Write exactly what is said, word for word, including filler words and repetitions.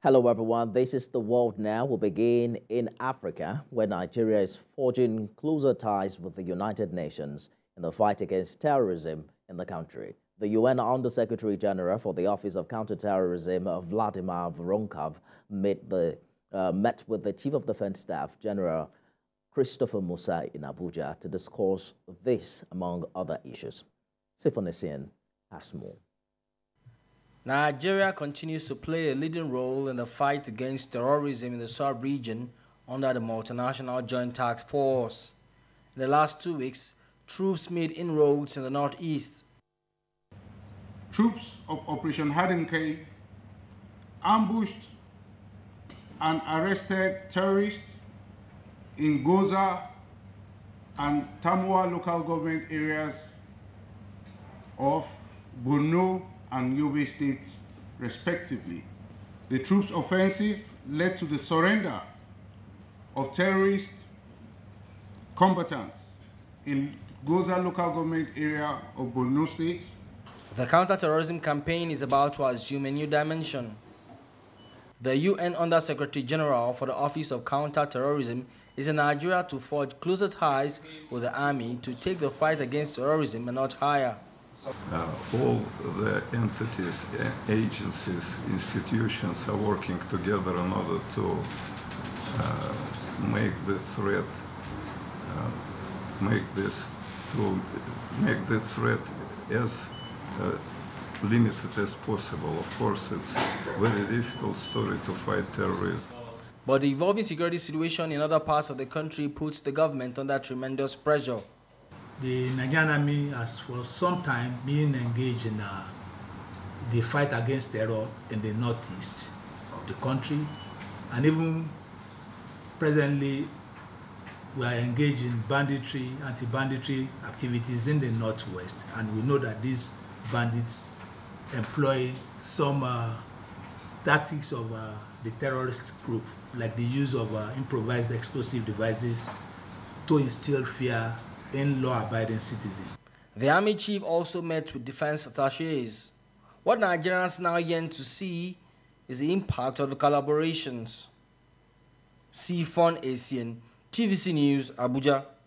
Hello everyone, this is The World Now. We'll begin in Africa, where Nigeria is forging closer ties with the United Nations in the fight against terrorism in the country. The U N Under-Secretary-General for the Office of Counterterrorism, Vladimir Voronkov, met, the, uh, met with the Chief of Defense Staff, General Christopher Musa, in Abuja to discuss this among other issues. Siphonicien has more. Nigeria continues to play a leading role in the fight against terrorism in the sub-region under the multinational joint task force. In the last two weeks, troops made inroads in the northeast. Troops of Operation Hadinke ambushed and arrested terrorists in Gwoza and Tamwa local government areas of Borno and Yobe states, respectively. The troops' offensive led to the surrender of terrorist combatants in Gwoza local government area of Borno state. The counter-terrorism campaign is about to assume a new dimension. The U N Under-Secretary-General for the Office of Counter-Terrorism is in Nigeria to forge closer ties with the army to take the fight against terrorism a notch higher. Uh, all the entities, agencies, institutions are working together in order to uh, make the threat, uh, make this, to make the threat as uh, limited as possible. Of course, it's a very difficult story to fight terrorism. But the evolving security situation in other parts of the country puts the government under tremendous pressure. The Nigerian army has for some time been engaged in uh, the fight against terror in the northeast of the country, and even presently we are engaged in banditry, anti-banditry activities in the northwest, and we know that these bandits employ some uh, tactics of uh, the terrorist group, like the use of uh, improvised explosive devices to instill fear in law-abiding citizens. The army chief also met with defense attachés. What Nigerians now yearn to see is the impact of the collaborations. Sifon A C N, T V C News, Abuja.